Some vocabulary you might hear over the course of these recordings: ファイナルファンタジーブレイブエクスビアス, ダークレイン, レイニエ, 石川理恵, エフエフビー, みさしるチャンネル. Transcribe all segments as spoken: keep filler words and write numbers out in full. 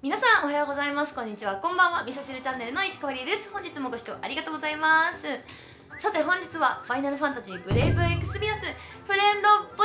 皆さんおはようございます、こんにちは、こんばんは。みさしるチャンネルの石川理恵です。本日もご視聴ありがとうございます。さて本日はファイナルファンタジーブレイブエクスビアスフレンド募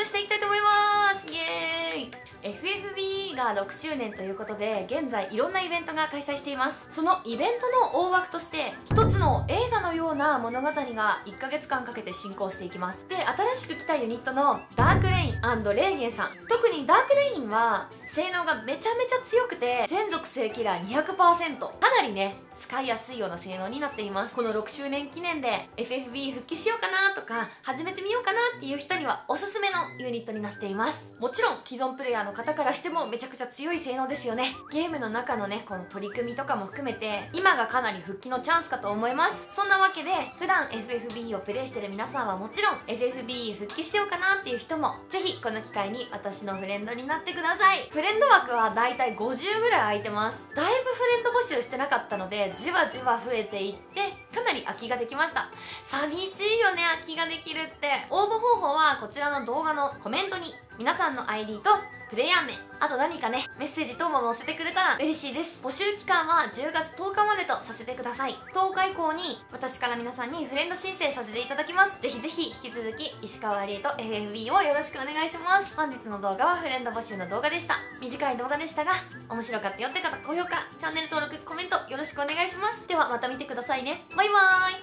集していきたいと思います。イエーイ。 エフエフビー がろくしゅうねんということで、現在いろんなイベントが開催しています。そのイベントの大枠としてひとつの映画のような物語がいっかげつかんかけて進行していきます。で、新しく来たユニットのダークレイン&レイニエさん、特にダークレインは性能がめちゃめちゃ強くて、全属性キラー にひゃくパーセント、 かなりね使いやすいような性能になっています。このろくしゅうねん記念で エフエフビー 復帰しようかなとか始めてみようかなっていう人にはおすすめのユニットになっています。もちろん既存プレイヤーの方からしてもめちゃくちゃ強い性能ですよね。ゲームの中のねこの取り組みとかも含めて今がかなり復帰のチャンスかと思います。そんなわけで普段 エフエフビー をプレイしてる皆さんはもちろん エフエフビー 復帰しようかなっていう人もぜひこの機会に私のフレンドになってください。フレンド枠はだいたいごじゅうぐらい空いてます。だいぶフレンド募集してなかったのでじわじわ増えていってかなり空きができました。寂しいよね、空きができるって。応募方法はこちらの動画のコメントに皆さんの アイディー とプレイヤー名、あと何かねメッセージ等も載せてくれたら嬉しいです。募集期間はじゅうがつとおかまでとさせてください。とおか以降に私から皆さんにフレンド申請させていただきます。ぜひぜひ引き続き石川理恵と エフエフビー をよろしくお願いします。本日の動画はフレンド募集の動画でした。短い動画でしたが面白かったよって方、高評価、チャンネル登録、コメントよろしくお願いします。ではまた見てくださいね。バイバーイ。